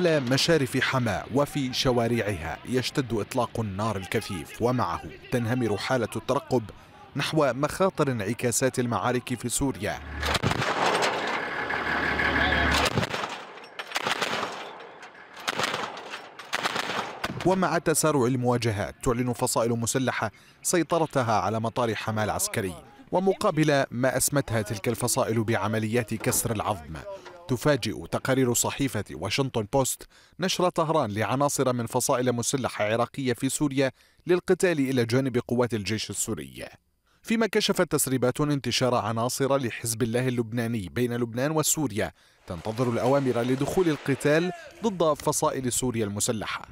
على مشارف حماة وفي شوارعها يشتد إطلاق النار الكثيف، ومعه تنهمر حالة الترقب نحو مخاطر انعكاسات المعارك في سوريا. ومع تسارع المواجهات تعلن فصائل مسلحة سيطرتها على مطار حماة العسكري، ومقابل ما أسمتها تلك الفصائل بعمليات كسر العظم، تفاجئ تقارير صحيفة واشنطن بوست نشر طهران لعناصر من فصائل مسلحة عراقية في سوريا للقتال إلى جانب قوات الجيش السوري، فيما كشفت تسريبات انتشار عناصر لحزب الله اللبناني بين لبنان وسوريا تنتظر الأوامر لدخول القتال ضد فصائل سوريا المسلحة.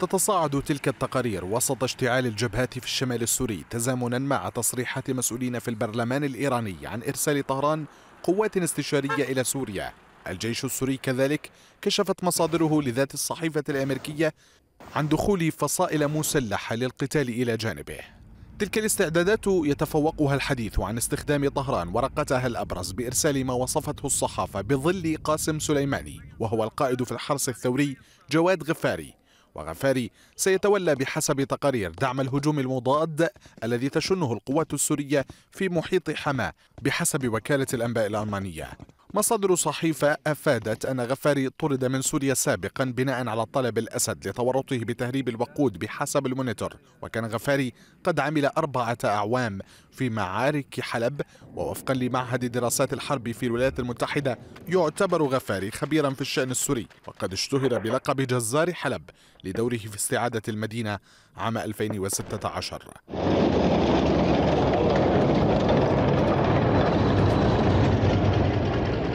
تتصاعد تلك التقارير وسط اشتعال الجبهات في الشمال السوري، تزامنا مع تصريحات مسؤولين في البرلمان الإيراني عن إرسال طهران قوات استشارية إلى سوريا. الجيش السوري كذلك كشفت مصادره لذات الصحيفة الأمريكية عن دخول فصائل مسلحة للقتال إلى جانبه. تلك الاستعدادات يتفوقها الحديث عن استخدام طهران ورقتها الأبرز بإرسال ما وصفته الصحافة بظل قاسم سليماني، وهو القائد في الحرس الثوري، جواد غفاري. وغفاري سيتولى بحسب تقارير دعم الهجوم المضاد الذي تشنه القوات السورية في محيط حماة بحسب وكالة الأنباء الألمانية. مصادر صحيفة أفادت أن غفاري طرد من سوريا سابقا بناء على طلب الأسد لتورطه بتهريب الوقود بحسب المونيتور، وكان غفاري قد عمل 4 أعوام في معارك حلب. ووفقا لمعهد دراسات الحرب في الولايات المتحدة يعتبر غفاري خبيرا في الشأن السوري، وقد اشتهر بلقب جزار حلب لدوره في استعادة المدينة عام 2016.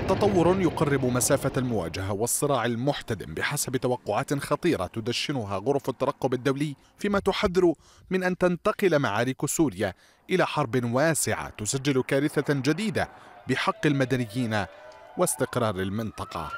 تطور يقرب مسافة المواجهة والصراع المحتدم بحسب توقعات خطيرة تدشنها غرف الترقب الدولي، فيما تحذر من أن تنتقل معارك سوريا إلى حرب واسعة تسجل كارثة جديدة بحق المدنيين واستقرار المنطقة.